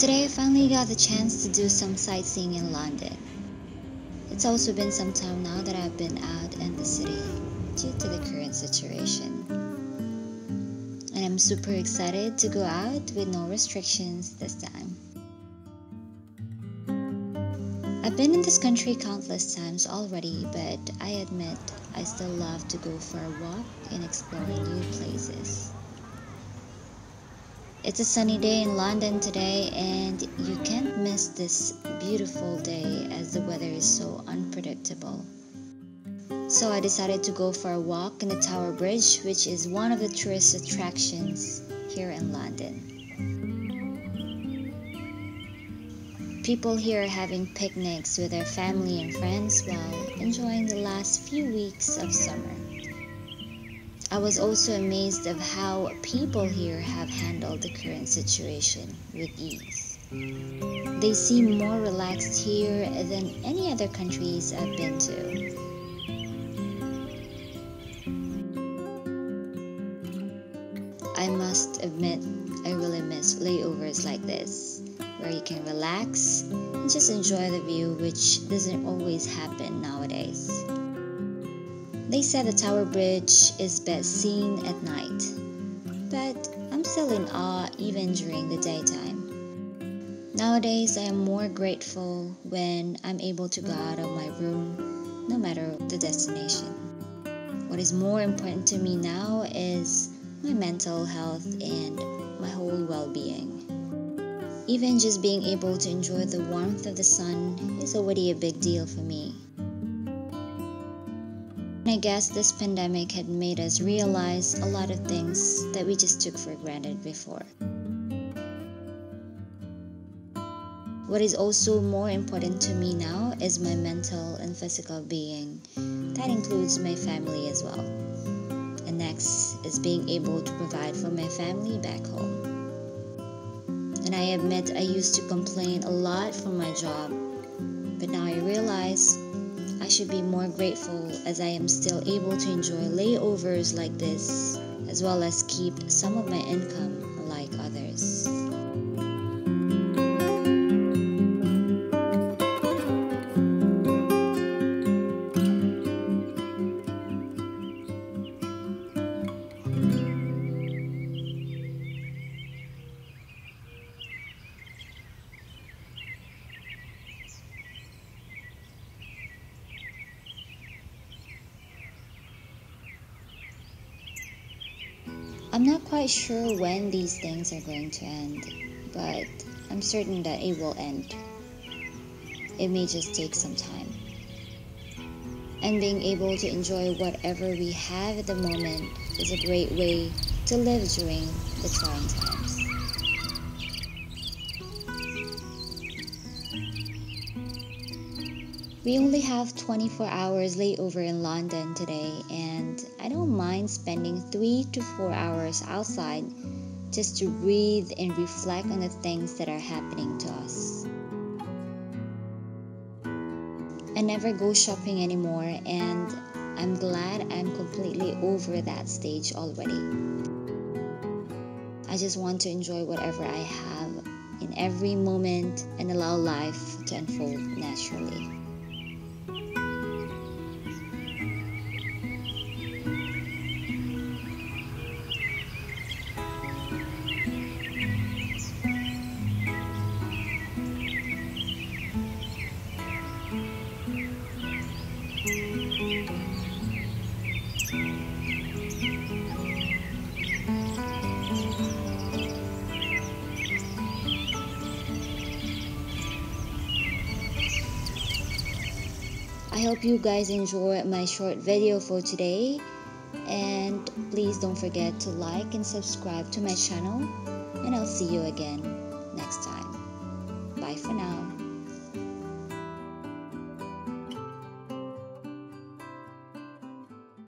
Today I finally got the chance to do some sightseeing in London. It's also been some time now that I've been out in the city due to the current situation. And I'm super excited to go out with no restrictions this time. I've been in this country countless times already, but I admit I still love to go for a walk and explore new places. It's a sunny day in London today, and you can't miss this beautiful day as the weather is so unpredictable. So I decided to go for a walk in the Tower Bridge, which is one of the tourist attractions here in London. People here are having picnics with their family and friends while enjoying the last few weeks of summer. I was also amazed of how people here have handled the current situation with ease. They seem more relaxed here than any other countries I've been to. I must admit, I really miss layovers like this, where you can relax and just enjoy the view, which doesn't always happen nowadays. They said the Tower Bridge is best seen at night, but I'm still in awe even during the daytime. Nowadays, I am more grateful when I'm able to go out of my room, no matter the destination. What is more important to me now is my mental health and my whole well-being. Even just being able to enjoy the warmth of the sun is already a big deal for me. And I guess this pandemic had made us realize a lot of things that we just took for granted before. What is also more important to me now is my mental and physical being. That includes my family as well. And next is being able to provide for my family back home. And I admit I used to complain a lot for my job, but now I realize I should be more grateful as I am still able to enjoy layovers like this, as well as keep some of my income like others. I'm not quite sure when these things are going to end, but I'm certain that it will end. It may just take some time. And being able to enjoy whatever we have at the moment is a great way to live during the trying times. We only have 24 hours layover in London today, and I don't mind spending 3 to 4 hours outside just to breathe and reflect on the things that are happening to us. I never go shopping anymore, and I'm glad I'm completely over that stage already. I just want to enjoy whatever I have in every moment and allow life to unfold naturally. I hope you guys enjoyed my short video for today, and please don't forget to like and subscribe to my channel, and I'll see you again next time. Bye for now.